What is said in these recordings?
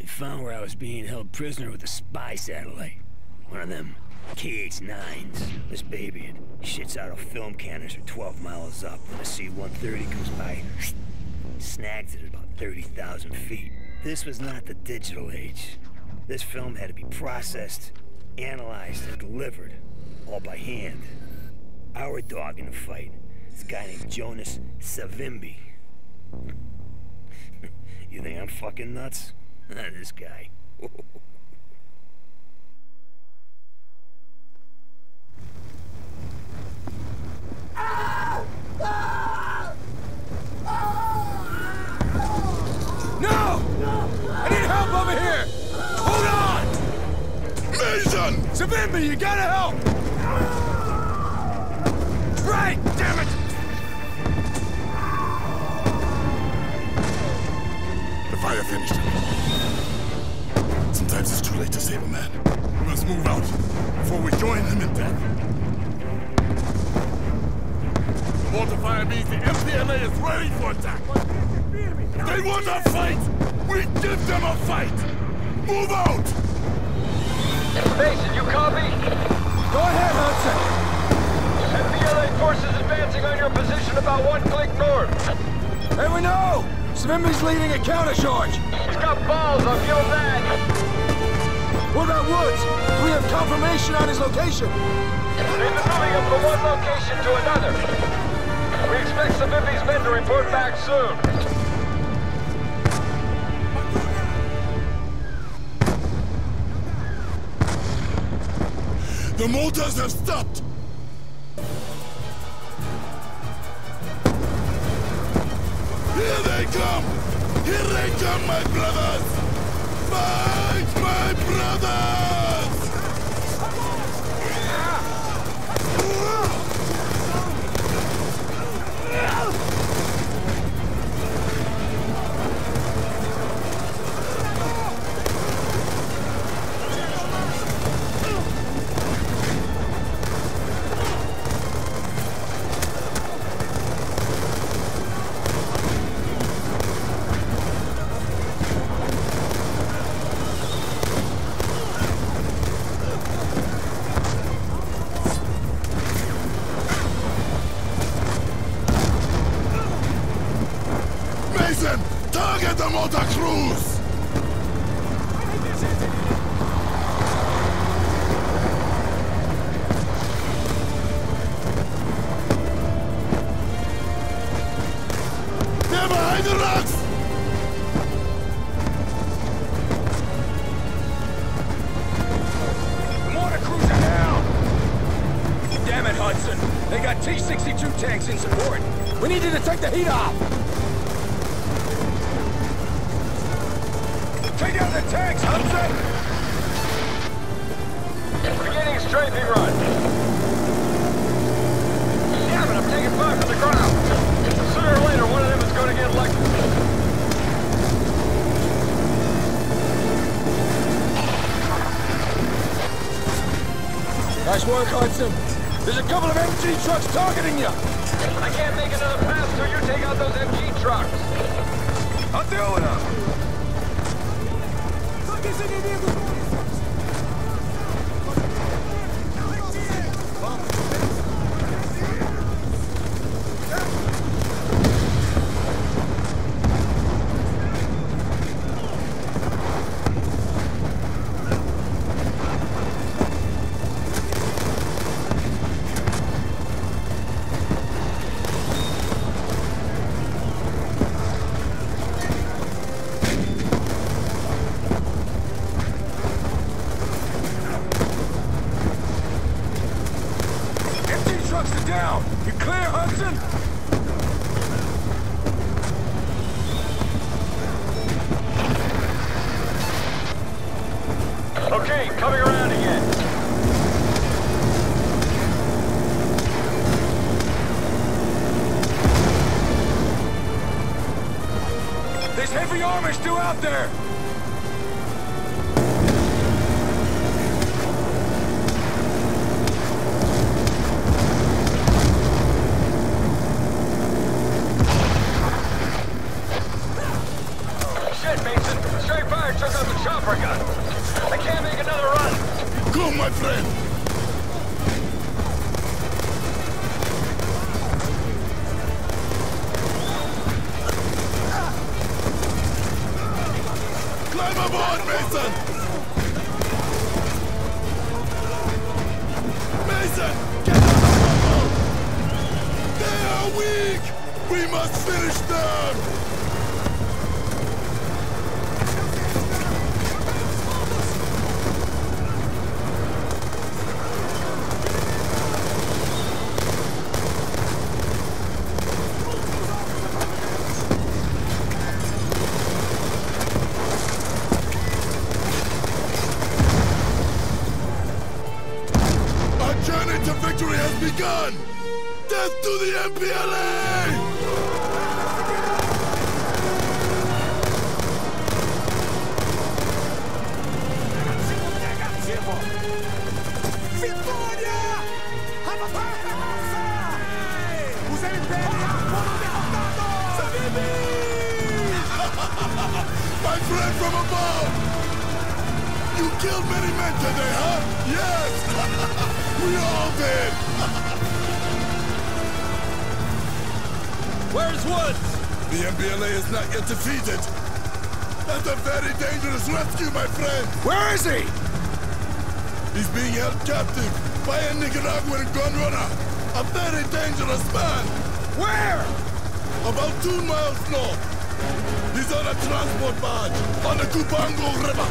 They found where I was being held prisoner with a spy satellite. One of them KH-9s. This baby, it shits out of film cannons at 12 miles up. When the C-130 comes by, snags it at about 30,000 feet. This was not the digital age. This film had to be processed, analyzed, and delivered, all by hand. Our dog in the fight, this guy named Jonas Savimbi. You think I'm fucking nuts? This guy. No! I need help over here! Hold on! Mason! Savimbi, you gotta help! Right, damn it! The fire finished him. Sometimes it's too late to save a man. We must move out before we join him in death. The mortar fire means the MPLA is ready for attack! They want a fight! We give them a fight! Move out! Mason, you copy? Go ahead, Hudson! MPLA forces advancing on your position about 1 click north. Hey, we know! Savimbi's leading a countercharge! He's got balls, I'll feel that! What about Woods? Do we have confirmation on his location? They've been moving him from one location to another. We expect Savimbi's men to report back soon. The motors have stopped! Here they come! Here they come, my brothers! Fight, my brothers! Target the motor crews! They're behind the rocks! The motor crews are down! Damn it, Hudson! They got T-62 tanks in support! We need you to take the heat off! Take out the tanks, Hudson! Beginning strafing run. Damn it, I'm taking fire from the ground. Sooner or later, one of them is going to get elected. Nice work, Hudson. There's a couple of MG trucks targeting you. I can't make another pass till you take out those MG trucks. I'll deal with them. Heavy armor still out there! Shit, Mason! Straight fire took out the chopper gun. I can't make another run. Go, my friend. Mason! Get out of the boat! They are weak! We must finish them! Begun! Death to the MPLA! My friend from above! You killed many men today, huh? Yes! We all did! Where's Woods? The MPLA is not yet defeated. That's a very dangerous rescue, my friend. Where is he? He's being held captive by a Nicaraguan gun runner. A very dangerous man. Where? About 2 miles north. He's on a transport barge on the Kupango River.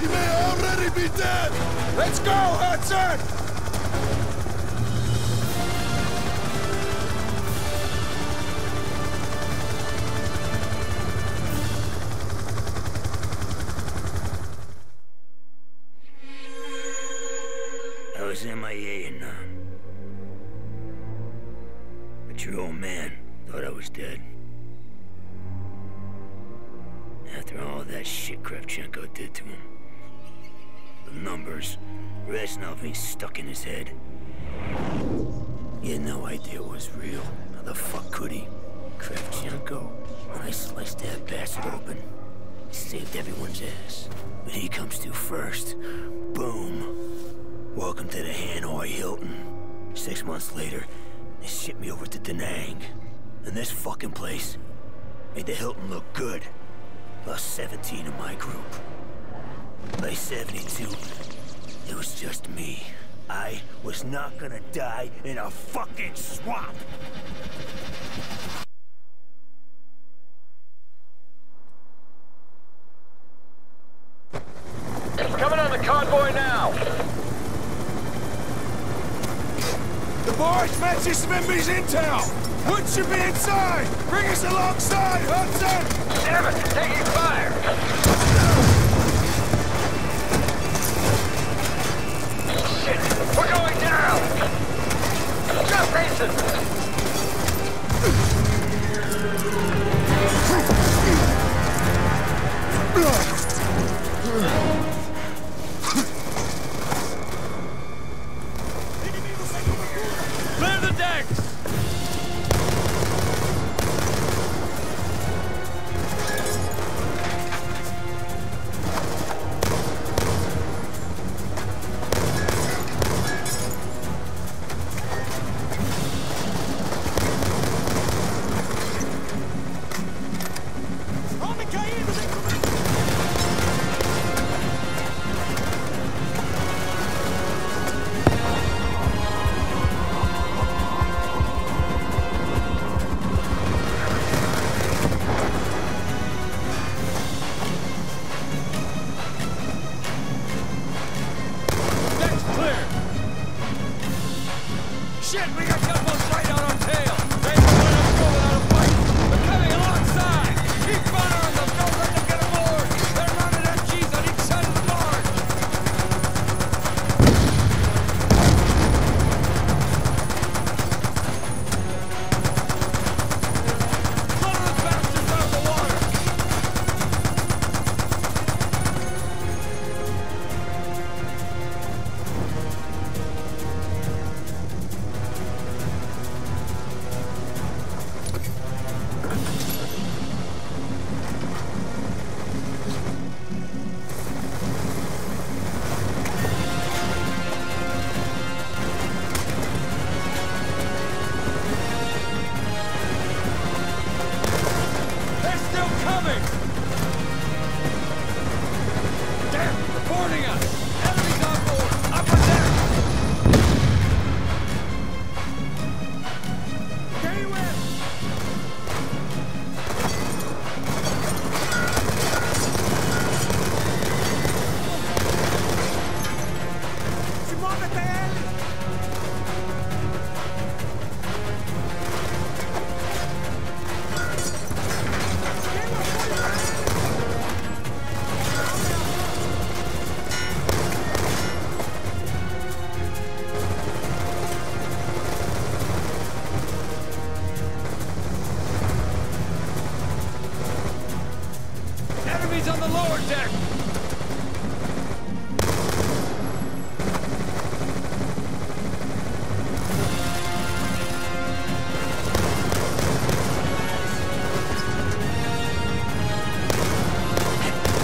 He may already be dead! Let's go, Hudson! But your old man thought I was dead. After all that shit Kravchenko did to him. The numbers, Reznov's being stuck in his head. He had no idea what was real. How the fuck could he? Kravchenko, when I sliced that bastard open, he saved everyone's ass. But he comes to first. Boom. Welcome to the Hanoi Hilton. 6 months later, they shipped me over to Da Nang. And this fucking place made the Hilton look good. Lost 17 of my group. By 72, it was just me. I was not gonna die in a fucking swamp! Coming on the convoy now! The boys fancy Savimbi's intel! Wood should be inside! Bring us alongside, Hudson! Damn it! Taking fire! We're going down! Jump, Mason! Clear the decks! Enemies on the lower deck!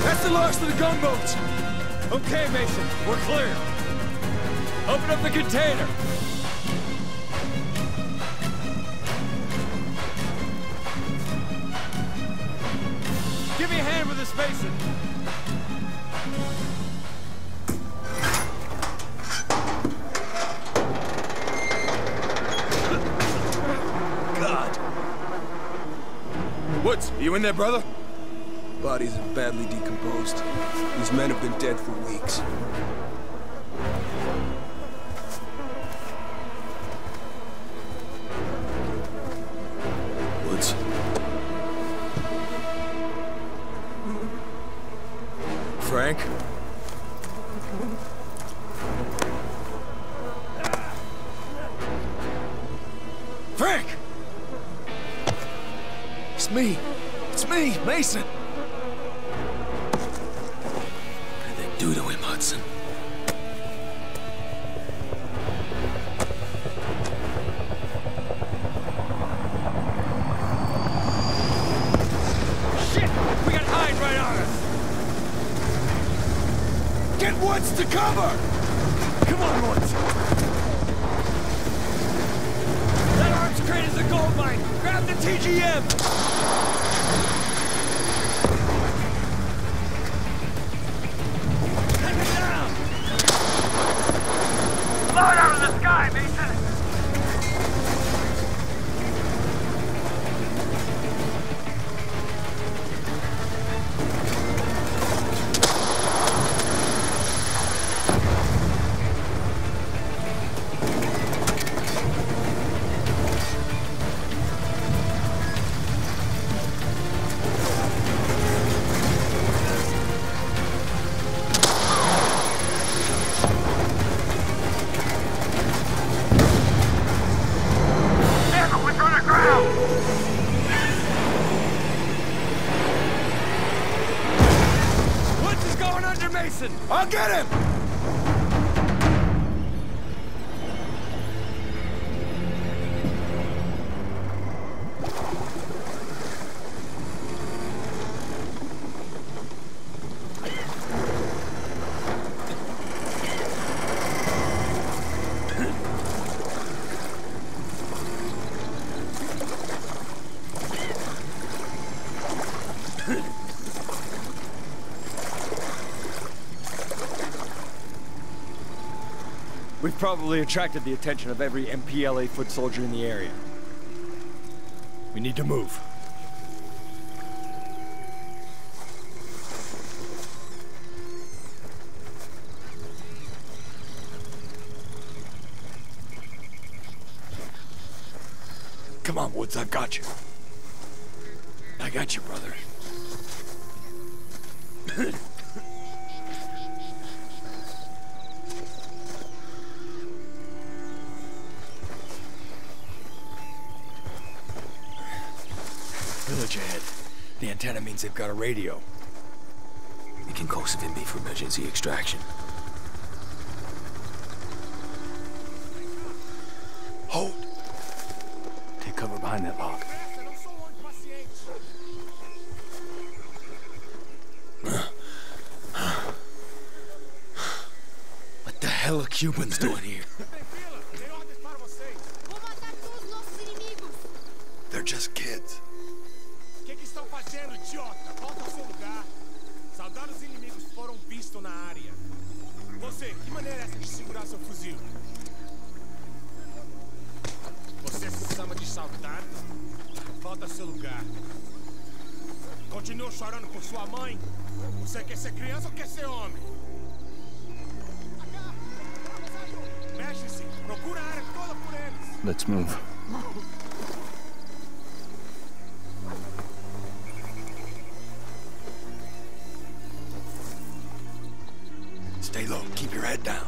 That's the last of the gunboats! Okay, Mason, we're clear. Open up the container! Give me a hand with this, Mason. God. Woods, are you in there, brother? Bodies are badly decomposed. These men have been dead for weeks. Frank? Frank! It's me. It's me, Mason. What did they do to him, Hudson? Get Woods to cover! Come on, Woods! That arms crate is a gold mine! Grab the TGM! Take it down! Blow it out of the sky, Mason! I'll get him! We've probably attracted the attention of every MPLA foot soldier in the area. We need to move. Come on, Woods, I've got you. I got you, brother. Village ahead. The antenna means they've got a radio. We can call Savimbi for emergency extraction. Hold! Take cover behind that log. What the hell are Cubans doing here? They're just kids. Let's move. Stay low, keep your head down.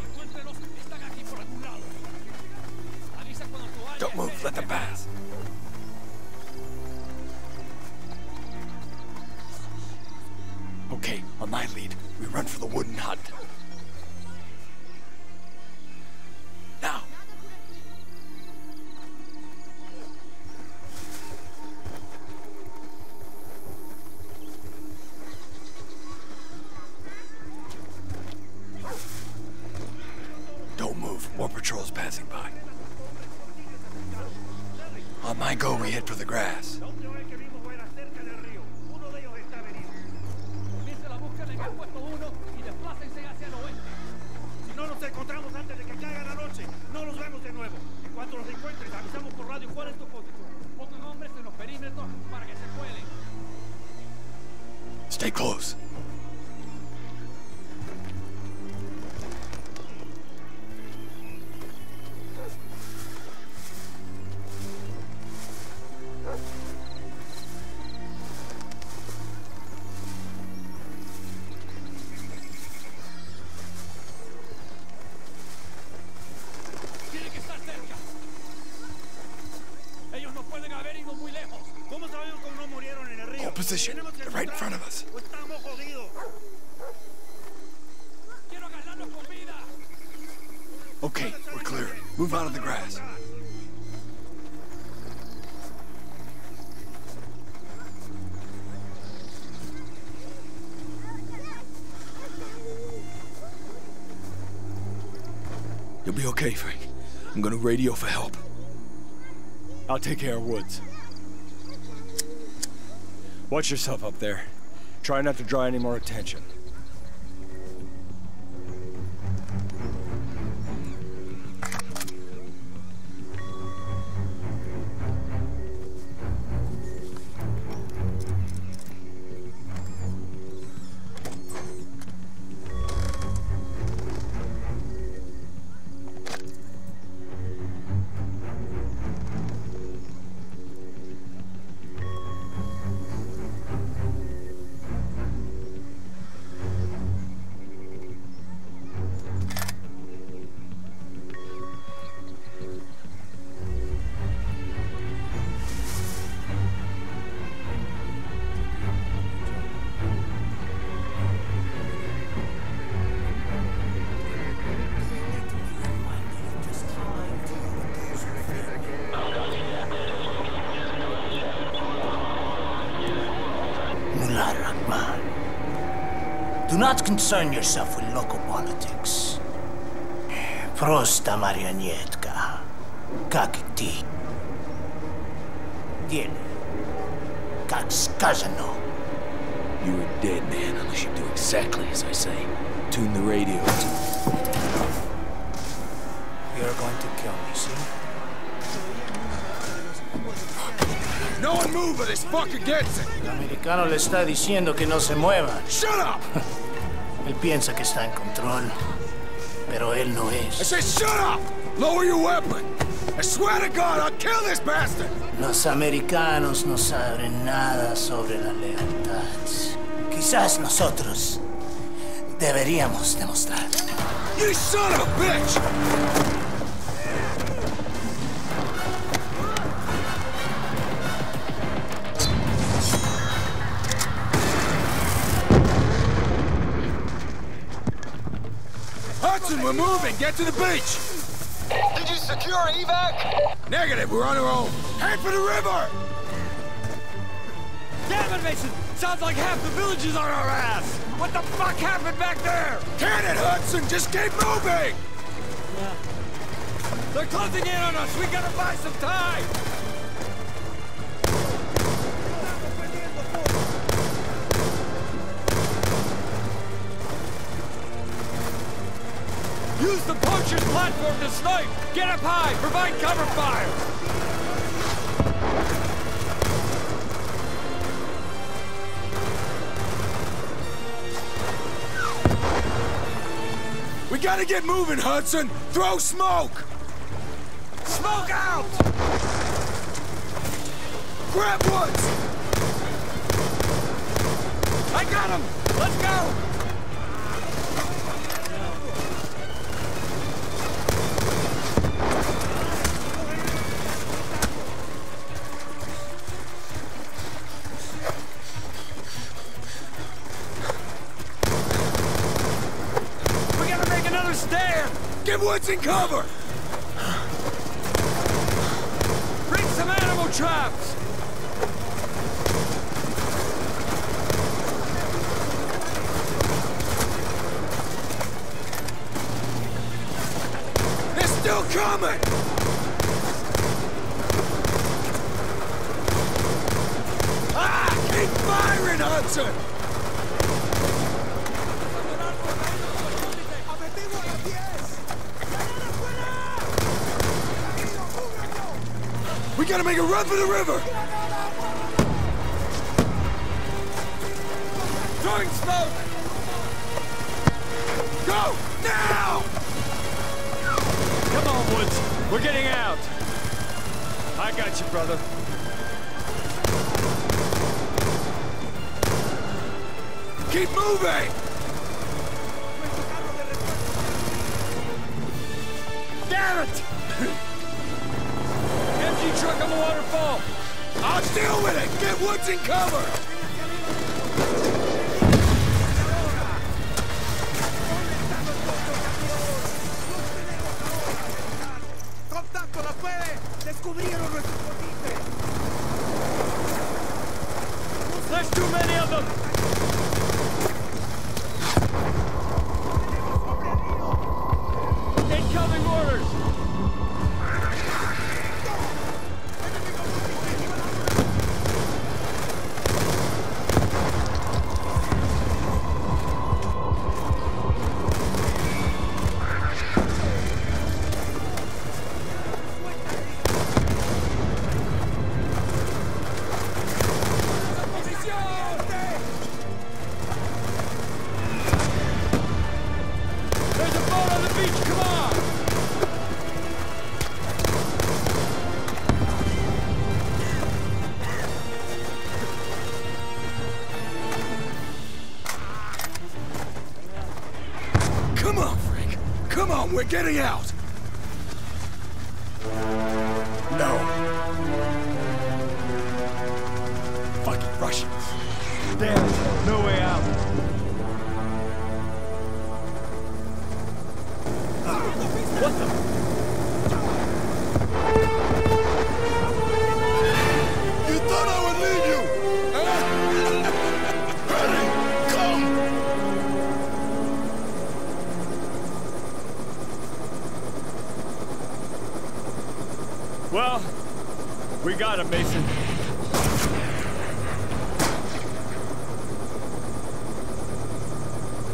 Don't move, let them pass. We run for the wooden hut. Now. Don't move. More patrols passing by. On my go, we hit for the grass. Stay close. Position. They're right in front of us. Okay, we're clear. Move out of the grass. You'll be okay, Frank. I'm gonna radio for help. I'll take care of Woods. Watch yourself up there. Try not to draw any more attention. Do not concern yourself with local politics. Prosta marionetka, как ты. Делай, как сказано. You are a dead man unless you do exactly as I say. Tune the radio. You're going to kill me, see? No one move or this fucker gets it. El americano le está diciendo que no se mueva. Shut up! Él piensa que está en control, pero él no es. I said shut up! Lower your weapon! I swear to God, I'll kill this bastard! Los americanos no saben nada sobre la lealtad. Quizás nosotros deberíamos demostrar. You son of a bitch! We're moving! Get to the beach! Did you secure evac? Negative, we're on our own. Head for the river! Damn it, Mason! Sounds like half the village is on our ass! What the fuck happened back there? Can it, Hudson! Just keep moving! Yeah. They're closing in on us! We gotta buy some time! Use the poacher's platform to snipe! Get up high! Provide cover fire! We gotta get moving, Hudson! Throw smoke! Smoke out! Grab Woods! I got him! Let's go! Get woods in cover! Bring some animal traps! They're still coming! Ah! Keep firing, Hudson! We gotta make a run for the river! Throwing smoke! Go! Now! Come on, Woods. We're getting out. I got you, brother. Keep moving! Damn it! Truck on the waterfall. I'll deal with it. Get woods in cover. There's too many of them. Incoming orders. We're getting out! No! Fucking Russians! Damn, no way out! What the? You thought I would leave you! Well, we got him, Mason.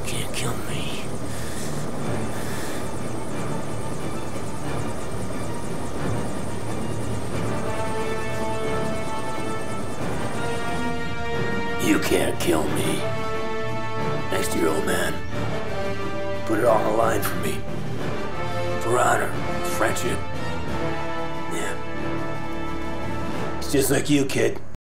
Can't kill me. You can't kill me. Next to your old man. Put it all on the line for me. For honor, friendship. Just like you, kid.